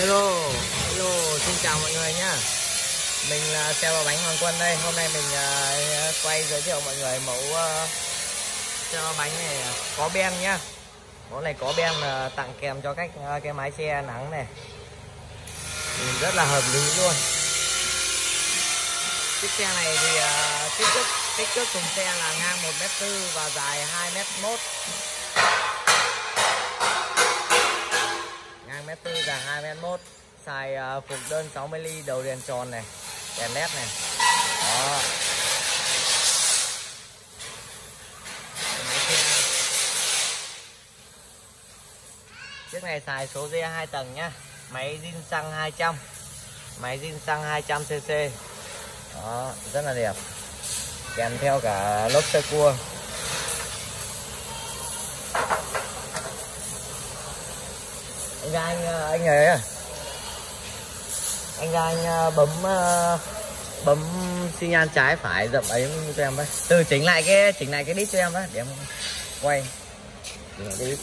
Hello, xin chào mọi người nhá. Mình là xe ba bánh Hoàng Quân đây. Hôm nay mình quay giới thiệu mọi người mẫu xe ba bánh này có ben nhá. Mẫu này có ben tặng kèm cho khách cái mái che nắng này. Nhìn rất là hợp lý luôn. Chiếc xe này thì kích thước thùng xe là ngang 1m4 và dài 2m1. Ngang 1m4 dài 2m1, xài phục đơn 60 ly, đầu đèn tròn này, đèn led này. Đó. Chiếc này xài số ria 2 tầng nhá. Máy zin xăng 200. Máy zin xăng 200cc. Đó, rất là đẹp. Kèm theo cả lốp xe cua. Anh ấy à? Anh ra anh bấm xi nhan trái phải dậm ấy cho em đấy. Từ chỉnh lại cái đít cho em đấy để em quay. Đít.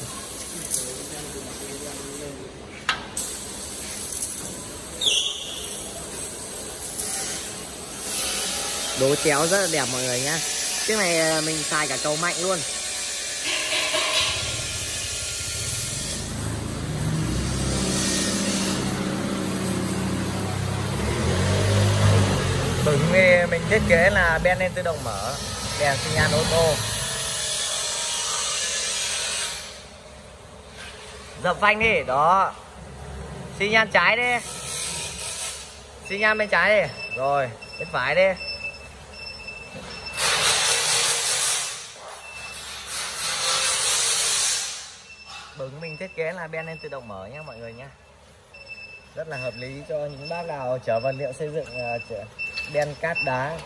Đố chéo rất là đẹp mọi người nhá. Chiếc này mình xài cả cầu mạnh luôn. Mình thiết kế là ben lên tự động mở, đèn xi nhan ô tô. Dập phanh đi, đó. Xi nhan trái đi. Xi nhan bên trái đi. Rồi, bên phải đi. Bứng mình thiết kế là ben lên tự động mở nhé mọi người nhé. Rất là hợp lý cho những bác nào chở vật liệu xây dựng, chở ben cát đá.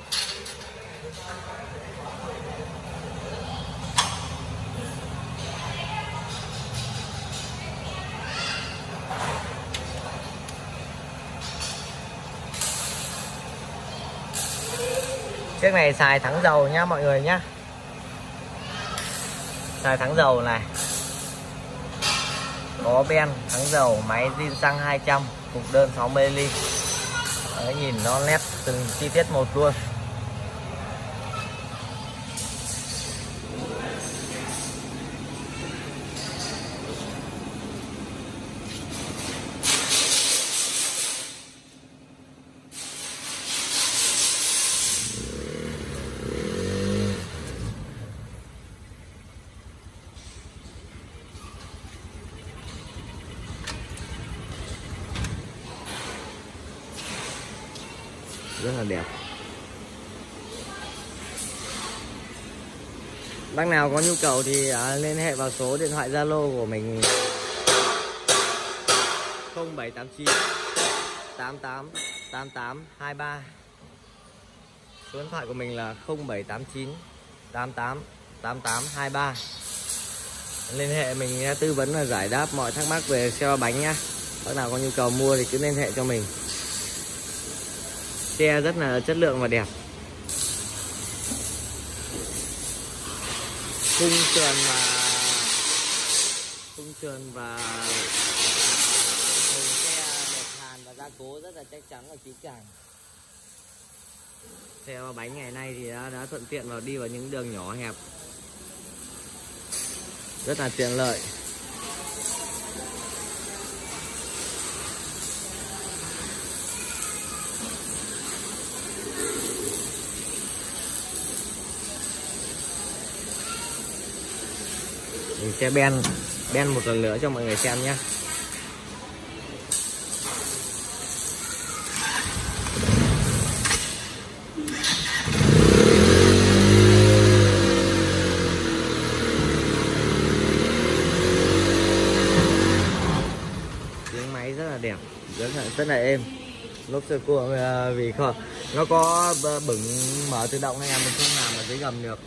Chiếc này xài thắng dầu nhá mọi người nhá. Xài thắng dầu này. Có ben thắng dầu, máy zin xăng 200, cục đơn 60 ly. Đấy, nhìn nó nét từng chi tiết một luôn. Rất là đẹp. Bác nào có nhu cầu thì liên hệ vào số điện thoại Zalo của mình 0789 88 88 23. Số điện thoại của mình là 0789 88 88 23. Liên hệ mình tư vấn và giải đáp mọi thắc mắc về xe ba bánh nhá. Bác nào có nhu cầu mua thì cứ liên hệ cho mình. Xe rất là chất lượng và đẹp. Khung sườn và thùng xe đẹp hàn và gia cố rất là chắc chắn và kỹ càng. Xe ba bánh ngày nay thì đã thuận tiện vào đi vào những đường nhỏ hẹp. Rất là tiện lợi. Mình sẽ ben một lần nữa cho mọi người xem nhé. Tiếng máy rất là đẹp, rất là êm. Lốp sơ cua vì không, nó có bửng mở tự động nên mình không làm ở dưới gầm được.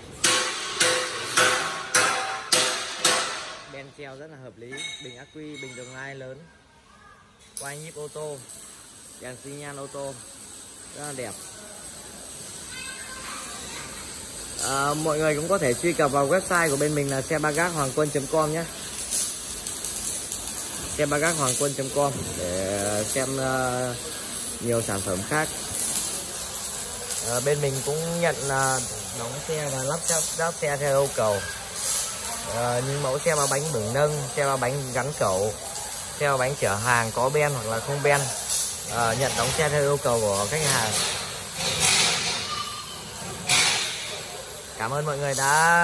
Treo rất là hợp lý, bình ắc quy, bình đồng lai lớn, quay nhíp ô tô, đèn xi nhan ô tô, rất là đẹp. Mọi người cũng có thể truy cập vào website của bên mình là xe ba gác hoàng quân.com nhé. xe ba gác hoàng quân.com để xem nhiều sản phẩm khác. Bên mình cũng nhận là đóng xe và lắp ráp xe theo yêu cầu, như mẫu xe ba bánh bửng nâng, xe ba bánh gắn cẩu, xe ba bánh chở hàng có ben hoặc là không ben. Nhận đóng xe theo yêu cầu của khách hàng. Cảm ơn mọi người đã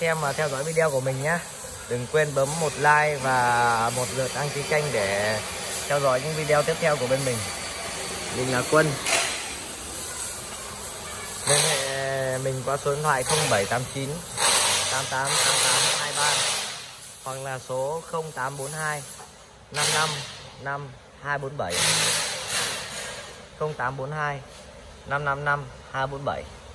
xem và theo dõi video của mình nhé. Đừng quên bấm một like và một lượt đăng ký kênh để theo dõi những video tiếp theo của bên mình. Mình là Quân. Liên hệ mình qua số điện thoại 0789 888823 hoặc là số 0842 555 247. 0842 555 247.